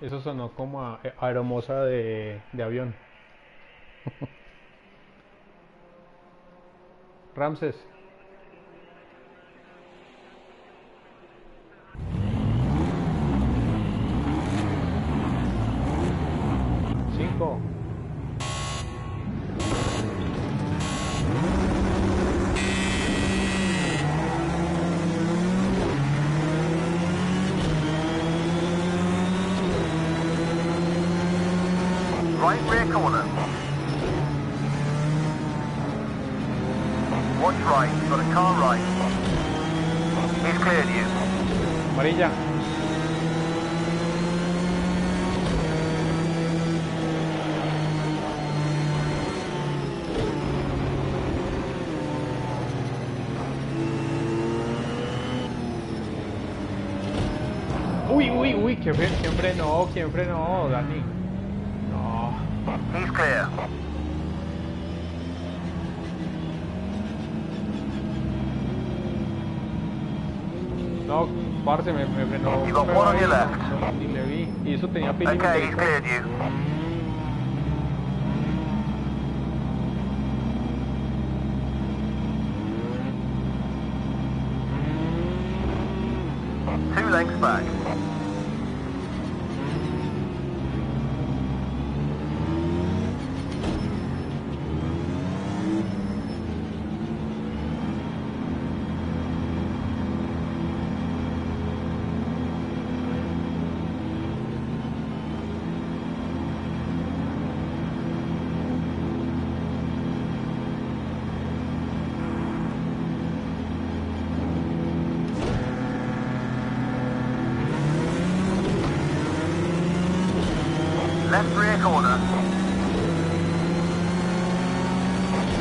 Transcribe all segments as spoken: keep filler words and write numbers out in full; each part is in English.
Eso sonó como a aeromoza de, de avión. Ramses. Cinco. Right rear corner. Watch right, you've got a car right. He's cleared you. Amarilla. Uy, uy, uy, que quién frenó, quién frenó, Dani. No. He's clear. No, parce, me, me frenó. You got one on your left. No, ni le vi. Y eso tenía peligro. Okay, he's cleared you. Two lengths back. Left rear corner.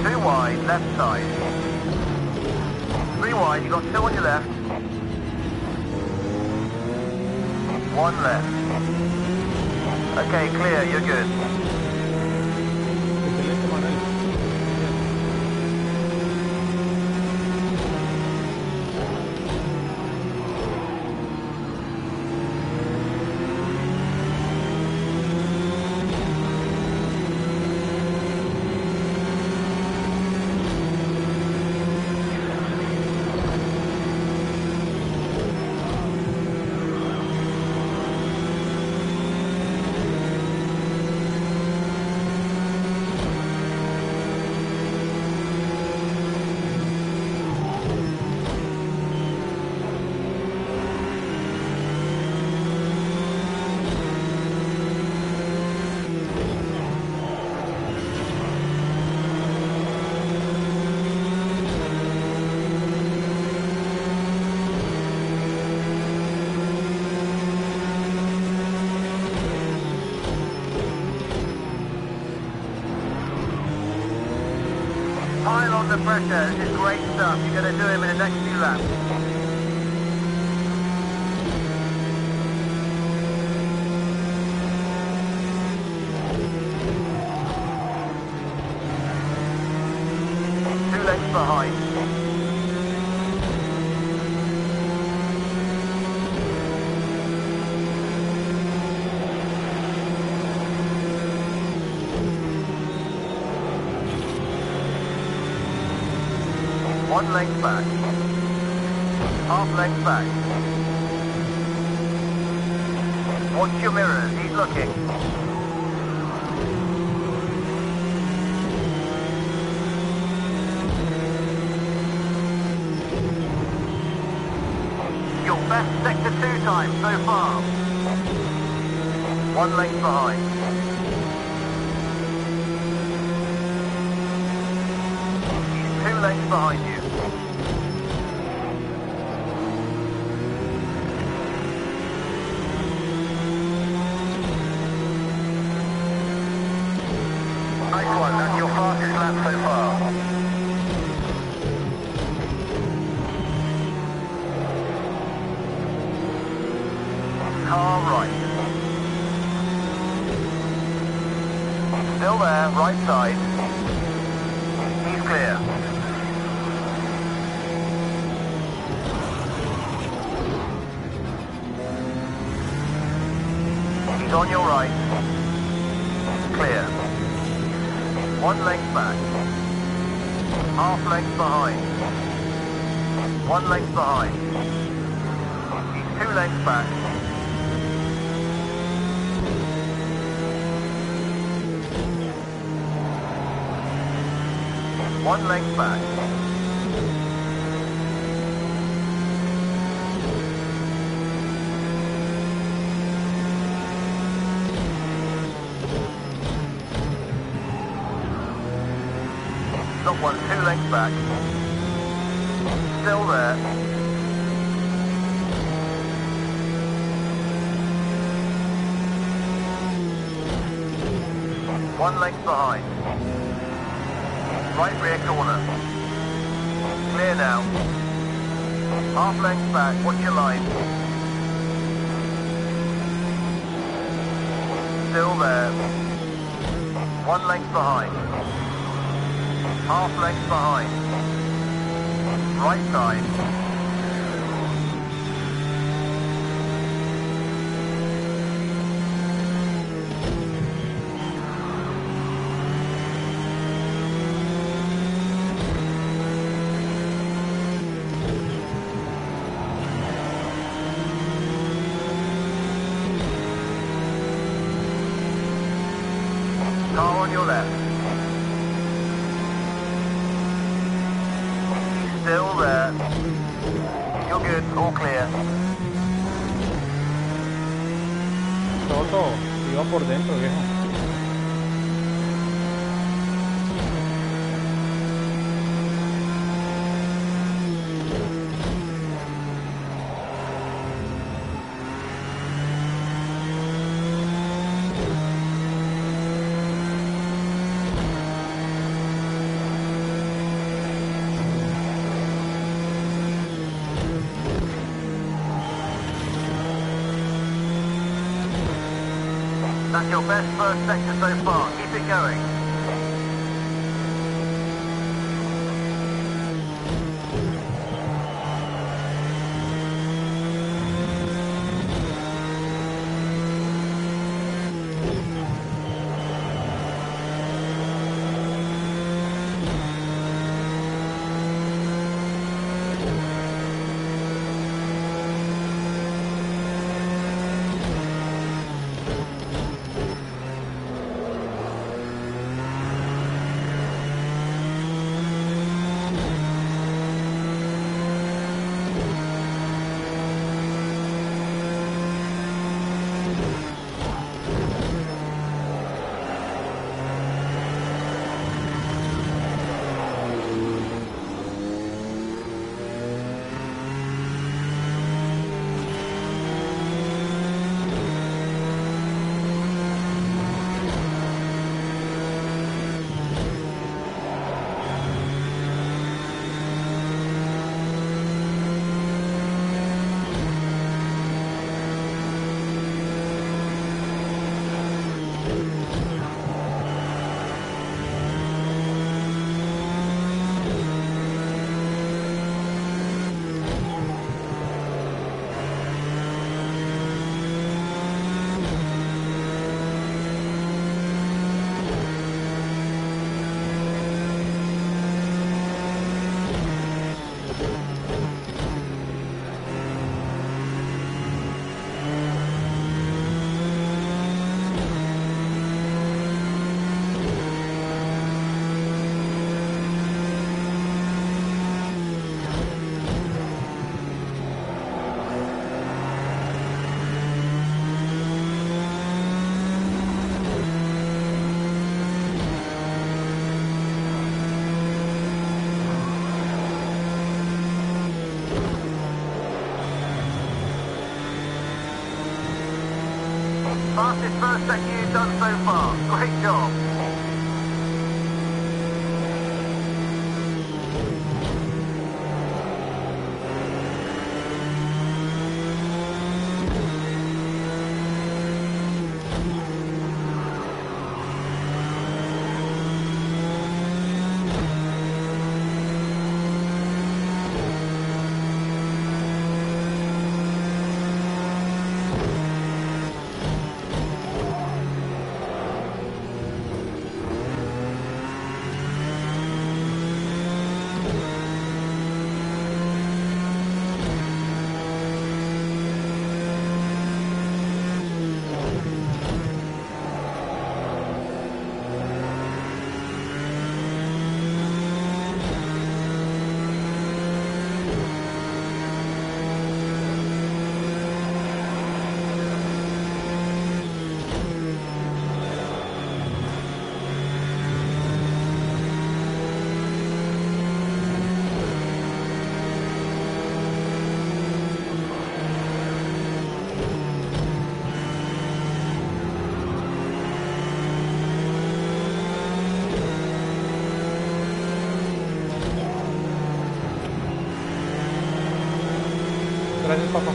Two wide, left side. Three wide, you've got two on your left. One left. Okay, clear, you're good. Pile on the pressure, this is great stuff. You're going to do him in the next few laps. Two lengths behind. One length back. Half length back. Watch your mirrors, he's looking. Your best sector two time so far. One length behind. Two lengths behind you. Nice one, that's your fastest lap so far. Car right. Still there, right side. He's clear. on your right. Clear. One length back. Half length behind. One length behind. Two lengths back. One length back. One, two lengths back. Still there. One length behind. Right rear corner. Clear now. Half length back. Watch your line. Still there. One length behind. Half length behind. Right side. Car on your left. Still there. You're good. All clear. Toto, iba por dentro, viejo. That's your best first sector so far. Keep it going. Fastest first sector you've done so far. Great job. Gracias, papá.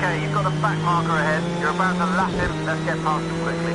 Okay, you've got a back marker ahead. You're about to lap him. Let's get past him quickly.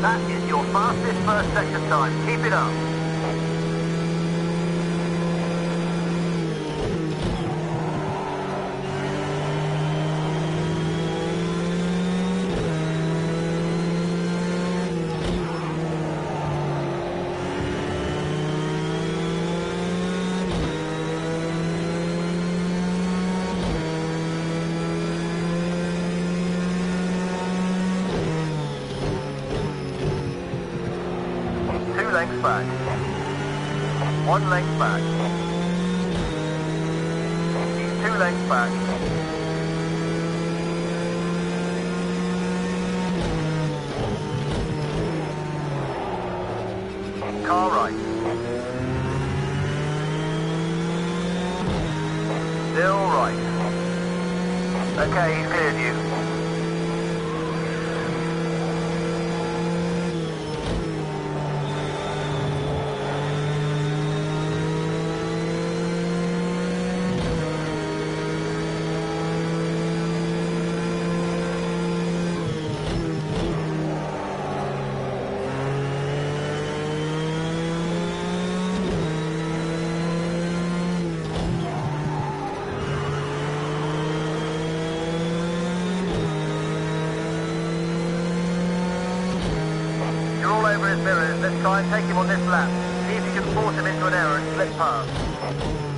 That is your fastest first section time. Keep it up. Length back. One length back. Two lengths back. Car right. Still right. Okay, he's cleared you. Mirrors, let's try and take him on this lap. See if you can force him into an error and slip past.